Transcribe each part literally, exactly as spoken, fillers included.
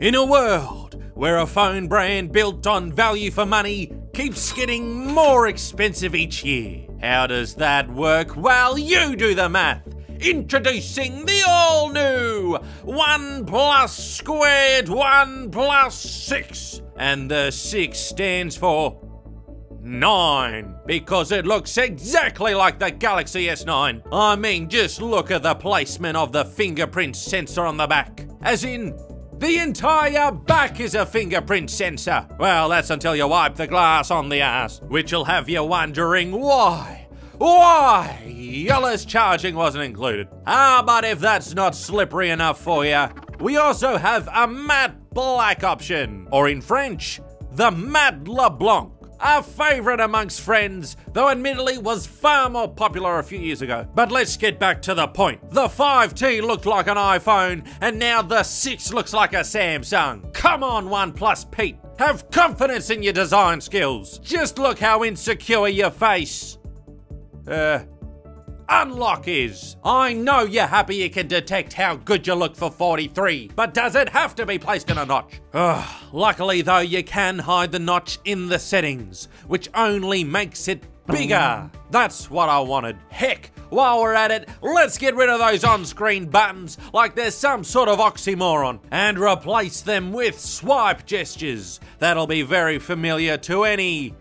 In a world where a phone brand built on value for money keeps getting more expensive each year. How does that work? Well, you do the math. Introducing the all-new OnePlus squared OnePlus six. And the six stands for nine, because it looks exactly like the Galaxy S nine. I mean, just look at the placement of the fingerprint sensor on the back. As in, the entire back is a fingerprint sensor. Well, that's until you wipe the glass on the ass, which'll have you wondering why. Why? Yellow's charging wasn't included. Ah, but if that's not slippery enough for you, we also have a matte black option, or in French, the matte LeBlanc. Our favourite amongst friends, though admittedly was far more popular a few years ago. But let's get back to the point. The five T looked like an iPhone, and now the six looks like a Samsung. Come on, OnePlus Pete, have confidence in your design skills. Just look how insecure your face. Uh... Unlock is. I know you're happy you can detect how good you look for forty-three, but does it have to be placed in a notch? Ugh, luckily though, you can hide the notch in the settings, which only makes it bigger. That's what I wanted. Heck, while we're at it, let's get rid of those on-screen buttons like they're some sort of oxymoron and replace them with swipe gestures. That'll be very familiar to any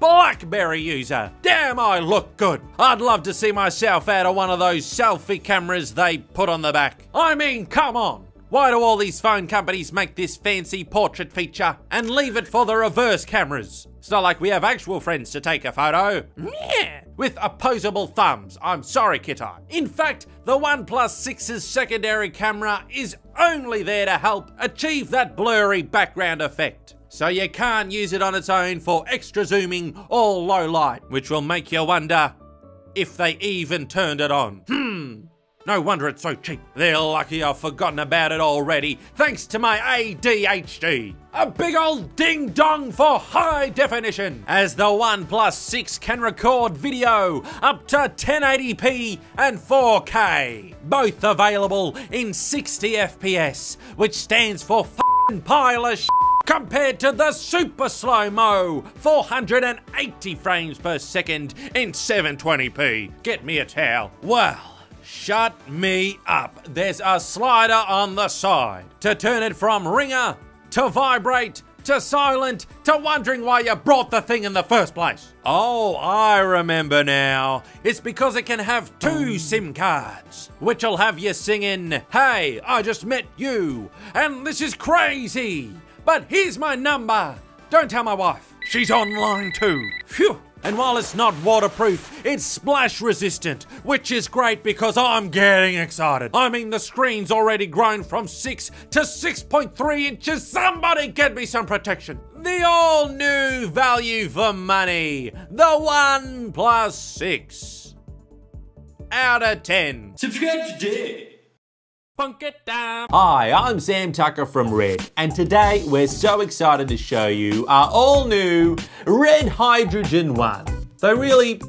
Blackberry user. Damn, I look good. I'd love to see myself out of one of those selfie cameras they put on the back. I mean, come on. Why do all these phone companies make this fancy portrait feature and leave it for the reverse cameras? It's not like we have actual friends to take a photo. Yeah. With opposable thumbs. I'm sorry, Kitty. In fact, the OnePlus six's secondary camera is only there to help achieve that blurry background effect. So you can't use it on its own for extra zooming or low light, which will make you wonder if they even turned it on. Hmm, no wonder it's so cheap. They're lucky I've forgotten about it already, thanks to my A D H D. A big old ding dong for high definition, as the OnePlus six can record video up to ten eighty p and four K. Both available in sixty F P S, which stands for f***ing pile of sh**. Compared to the super slow-mo, four hundred eighty frames per second in seven twenty p. Get me a towel. Well, shut me up. There's a slider on the side to turn it from ringer to vibrate to silent to wondering why you brought the thing in the first place. Oh, I remember now. It's because it can have two SIM cards, which'll have you singing, "Hey, I just met you, and this is crazy. But here's my number. Don't tell my wife. She's online too." Phew. And while it's not waterproof, it's splash resistant, which is great because I'm getting excited. I mean, the screen's already grown from six to six point three inches. Somebody get me some protection. The all new value for money, the OnePlus six. Out of ten. Subscribe today. Punk it down. Hi, I'm Sam Tucker from Red, and today we're so excited to show you our all-new Red Hydrogen One. Though really,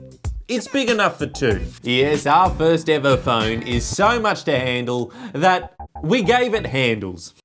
it's big enough for two. Yes, our first ever phone is so much to handle that we gave it handles.